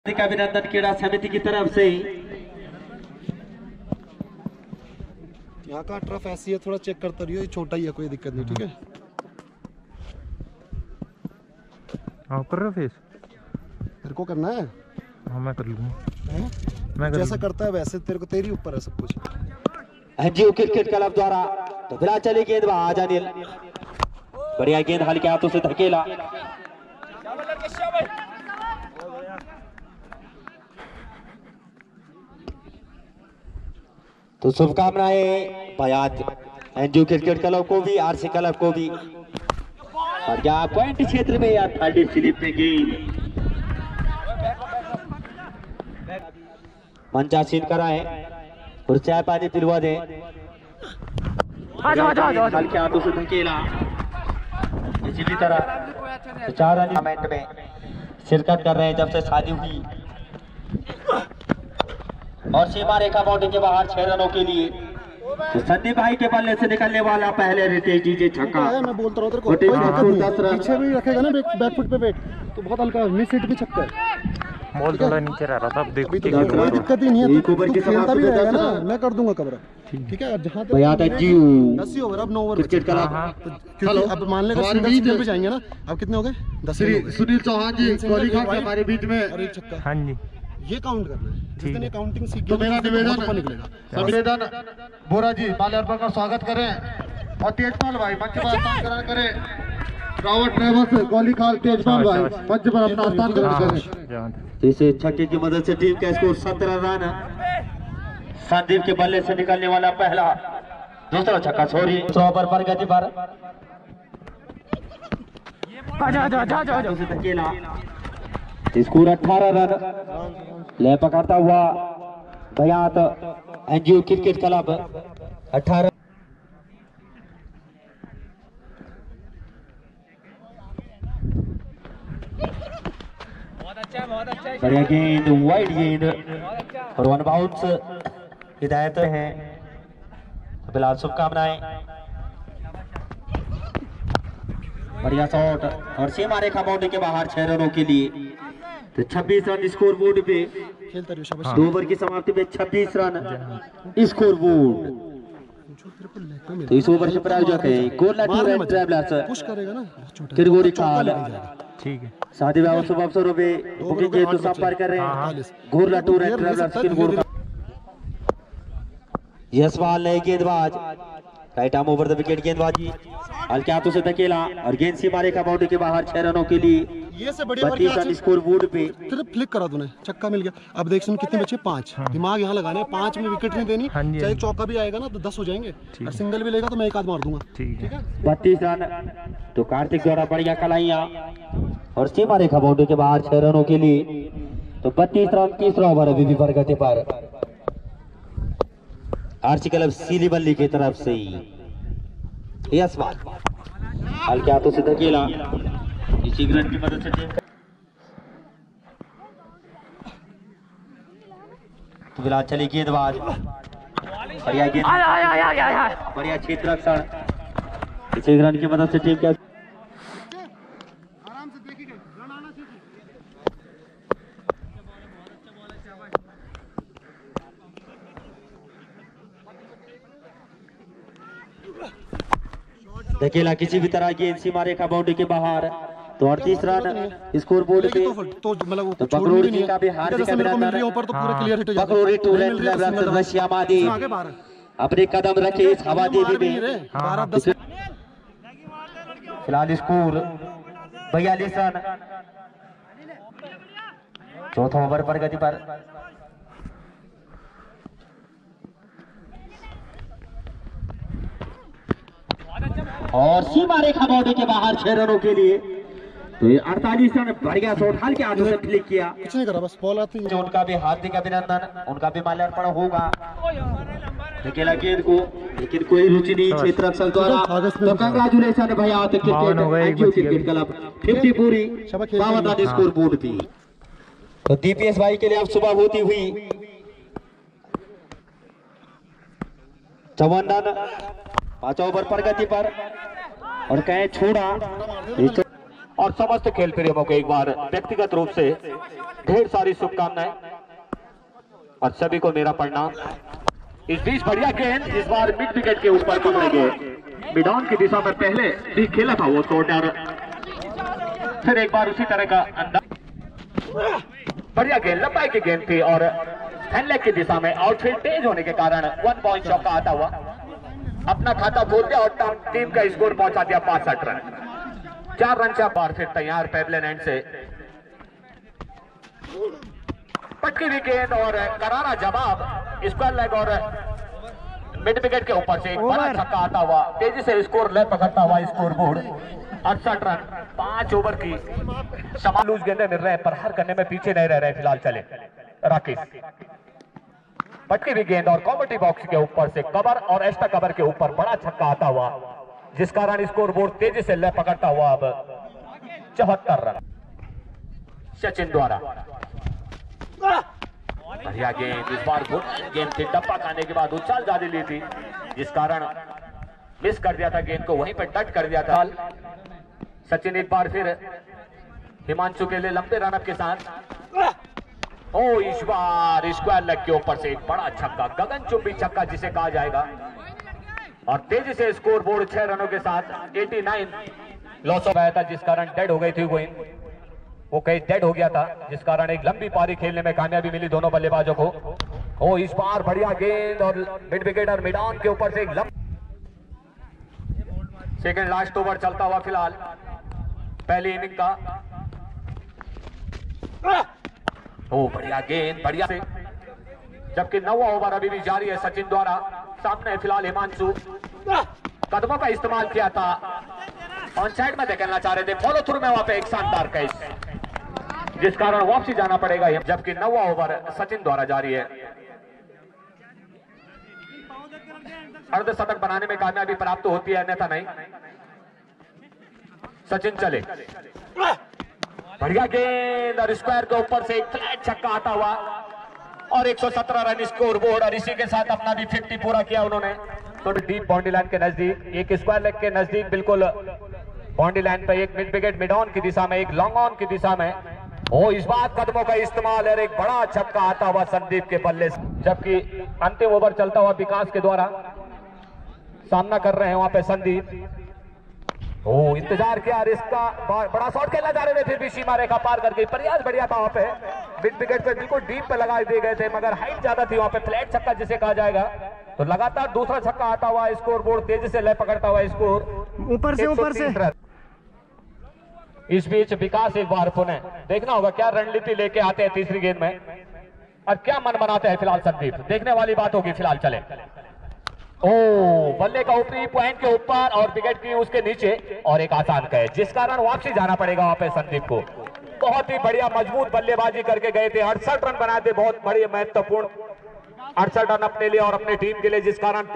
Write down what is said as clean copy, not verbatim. हार्दिक अभिनंदन क्रीड़ा समिति की तरफ से। यहाँ का ट्रफ ऐसी है, थोड़ा चेक करता रहियो, छोटा ही है, कोई दिक्कत नहीं, ठीक है। आप कर रहे हो फेस, तेरे को करना है। हाँ मैं कर लूँगा, जैसा करता है वैसे, तेरे को तेरी ऊपर है सब कुछ। एमजीयू क्रिकेट क्लब द्वारा तो बिना चली गेंद वहाँ अनिल, बढ़िया गेंद हल्के हाथों से धकेला। तो शुभकामनाएं बयात एनजीओ क्रिकेट क्लब को भी, आरसी क्लब को भी। और क्या पॉइंट क्षेत्र में या थर्डी स्लिप में गेंद मंचासीन कराए और चाय पानी पिलवा दे। हल्के हाथों से धकेला, इसी तरह चार रन में शिरकत कर रहे हैं जब से शादी हुई। और सीमा रेखा बाउंड्री के बाहर 6 रनों के लिए। तो संदीप भाई के बल्ले से निकलने वाला पहले रितेश डीजे छक्का। मैं बोलता रहूं तेरे को, पीछे भी रखेगा ना बैक फुट पे वेट, तो बहुत हल्का मिस हिट भी छक्का है। बॉल थोड़ा नीचे रह रहा था, अब देखो कोई दिक्कत ही नहीं है, एक ओवर के समाप्त हो जाएगा ना, मैं कर दूंगा कवर, ठीक है। जहां तक याद है जी 10 ओवर, अब 9 ओवर क्रिकेट का। हेलो, अब मान लेगा सीधा खेल पे जाएंगे ना। अब कितने हो गए? 10 हो गए। सुनील चौहान जी कोहली खान हमारे बीच में, और एक छक्का। हां जी, ये काउंट करना है, जिस दिन ये काउंटिंग सीख गया तो मेरा निवेदन बोरा जी माले अर्पण का स्वागत करें। और तेजपाल भाई मंच पर स्थानांतरण करें। रावत ट्रेवल्स गोली खाल तेजपाल भाई मंच पर अपना स्थानांतरण करें। तो इसे छक्के की मदद से टीम का स्कोर 17 रन। संदीप के बल्ले से निकलने वाला पहला, दूसरा छक्का। सॉरी, 100 ओवर पर गति पर स्कोर 18 रन ले पकड़ता हुआ बयात एनजीओ क्रिकेट क्लब। 18 बढ़िया गेंद, वाइड गेंद और 1 बाउंस। हिदायत है बिलाल, शुभकामनाएं। बढ़िया शॉट और सीमा रेखा बाउंड्री के बाहर 6 रनों के लिए। तो 26 रन स्कोर बोर्ड पे। 2 ओवर की समाप्ति में 26 रन स्कोर बोर्ड। तो इस ओवर से प्रायोजक है गोला टूर ट्रैवलर्स, पुश करेगा ना किरगोरी काल, ठीक है। शादी विवाह शुभ अवसरों पे बुकिंग के तो संपर्क कर रहे हैं गोला टूर ट्रैवलर्स किरगोरी। यशपाल ने गेंदबाज right arm over the wicket गेंदबाजी, हल्के हाथों से धकेला और गेंद सीमा रेखा बाउंड्री के बाहर 6 रनों के लिए। ये से बड़ी बार स्कोर बोर्ड पे तेरे फ्लिक करा तूने, छक्का मिल गया। अब देख सुन कितने बचे, 5। दिमाग यहाँ लगाना है, 5 में विकेट नहीं देनी, चाहे चौका भी आएगा ना तो 10 हो जाएंगे, और सिंगल भी लेगा तो मैं एक आध मार दूंगा, ठीक है। 32 रन तो कार्तिक द्वारा बढ़िया कलाइया और सीमा रेखा बाउंड्री के बाहर 6 रनों के लिए। तो 32 रन, 3रा ओवर अभी भी बरगते पर आरसी क्लब सीधी बल्ली की तरफ से। यस हल्के हाथों से धकेला, इसी ग्रंथ की मदद से टीम तो बिलाल चली गेंदबाज, बढ़िया गेंद, बढ़िया क्षेत्ररक्षण, इसी ग्रंथ की मदद से टीम क्या। धकेला किसी भी तरह गेंद सीमा रेखा बाउंड्री के बाहर। तो 38 रन स्कोर बोर्ड पे। तो मतलब बकरोड़ जी का भी हार्दिक अभिनंदन, ऊपर तो पूरा क्लियर हिट हो जाता है। बकरोड़ी टूलेंट लवरासन रशियामादी अपने कदम रखे इस हवा देवी में। फिलहाल स्कोर 42 रन। 4था ओवर पर गति पर और सीमा रेखा बाउंड्री के बाहर 6 रनों के लिए। तो ये 48 रन बढ़िया शॉट हल्के हाथों से फ्लिक किया, कुछ नहीं करा, बस बॉल आती है। उनका भी हार्दिक अभिनंदन, उनका भी माल्यार्पण होगा। धकेला गेंद को, लेकिन कोई रुचि नहीं क्षेत्ररक्षक द्वारा। तो कांग्रेचुलेशन भैया क्रिकेट क्लब 50 पूरी 52 स्कोर बोर्ड थी। तो डीपीएस भाई के लिए अब सुबह होती हुई 54 रन 5 ओवर पर गति पर और कहे छोड़ा। और समस्त खेल प्रेमियों को एक बार व्यक्तिगत रूप से ढेर सारी शुभकामनाएं और सभी को मेरा प्रणाम। इस बीच बढ़िया गेंद इस बार मिड विकेट के ऊपर पकड़ेंगे, मिडॉन की दिशा में पहले भी खेला था वो शॉट और फिर एक बार उसी तरह का अंदाज। बढ़िया गेंद, लंबाई की गेंद थी और हैंडलेग की दिशा में आउटफील्ड तेज होने के कारण 1 पॉइंट चौका आता हुआ अपना खाता खोल दिया और टीम का स्कोर पहुंचा दिया 65 रन। 4 रन का बार फिर तैयार पैबलन एंड से पटकी हुई गेंद और करारा जवाब स्क्वायर लेग और मिड विकेट के ऊपर से एक बड़ा छक्का आता हुआ तेजी से स्कोर ले पकड़ता हुआ स्कोर बोर्ड 68 रन। 5 ओवर की समान लूज गेंदें मिल रहे हैं पर हर करने में पीछे नहीं रह रहे फिलहाल। चले राकेश पटकी हुई गेंद और कॉमेंट्री बॉक्स के ऊपर से कवर और एक्स्ट्रा कवर के ऊपर बड़ा छक्का आता हुआ जिस कारण स्कोर बोर्ड तेजी से ले पकड़ता हुआ अब 74 रन। सचिन द्वारा बढ़िया गेंद, इस बार गेंद से टप्पा खाने के बाद उछाल ज्यादा ली थी जिस कारण मिस कर दिया था गेंद को, वहीं पर टच कर दिया था। सचिन एक बार फिर हिमांशु के लिए लंबे रनअप के साथ ओ इस बार स्क्वायर लेग के ऊपर से एक बड़ा छक्का, गगनचुंबी छक्का जिसे कहा जाएगा और तेजी से स्कोर बोर्ड 6 रनों के साथ 89 लॉस हो गया था जिस कारण डेड हो गई थी वो कहीं डेड हो गया था जिस कारण एक लंबी पारी खेलने में कामयाबी मिली दोनों बल्लेबाजों को। ओ इस बार बढ़िया गेंद और मिड विकेट और मिडान के ऊपर से एक सेकेंड लास्ट ओवर चलता हुआ फिलहाल पहली इनिंग का। ओ बढ़िया गेंद, बढ़िया से जबकि 9वां ओवर अभी भी जारी है। सचिन द्वारा सामने फिलहाल हिमांशु, कदमों का इस्तेमाल किया था, ऑन साइड में देखना चाह रहे थे, फॉलो थ्रू में वहां पे एक शानदार कैच जिस कारण वापसी जाना पड़ेगा जबकि 9वां ओवर सचिन द्वारा जारी है। अर्धशतक बनाने में कामयाबी प्राप्त तो होती है अन्यथा नहीं। सचिन चले बढ़िया गेंद और स्क्वायर के ऊपर से एक फ्लैट छक्का आता हुआ और 117 रन स्कोर बोर्ड और इसी के साथ अपना भी 50 पूरा किया उन्होंने। तो डीप बाउंड्री लाइन के नजदीक एक स्क्वायर लेग के नजदीक बिल्कुल बाउंड्री लाइन पर एक मिड विकेट मिड ऑन की दिशा में एक लॉन्ग ऑन की दिशा में वो इस बार कदमों का इस्तेमाल और एक बड़ा छक्का आता हुआ संदीप के बल्ले जबकि अंतिम ओवर चलता हुआ विकास के द्वारा सामना कर रहे हैं वहां पे संदीप। ओ इंतजार किया इसका, बड़ा शॉट खेला जा रहे थे फिर भी सीमा रेखा पार करके प्रयास बढ़िया था वहां पे मिड विकेट पे बिल्कुल डीप पे लगा दिए गए थे मगर हाइट ज्यादा थी वहां पे फ्लैट छक्का जिसे कहा जाएगा। तो लगातार दूसरा छक्का आता हुआ स्कोर बोर्ड तेजी से लय पकड़ता हुआ स्कोर ऊपर से। इस बीच विकास एक बार पुनः देखना होगा क्या रणनीति लेके आते हैं तीसरी गेंद में और क्या मन बनाते हैं फिलहाल संदीप, देखने वाली बात होगी फिलहाल। चले ओ बल्ले का ऊपरी पॉइंट के ऊपर और विकेट की उसके नीचे और एक आसान कैच जिस कारण वापसी जाना पड़ेगा वहां पे संदीप को। बहुत ही बढ़िया मजबूत बल्लेबाजी करके गए थे, 68 रन बनाए थे, बहुत बड़ी महत्वपूर्ण 68 रन अपने लिए और अपनी टीम के लिए जिस कारण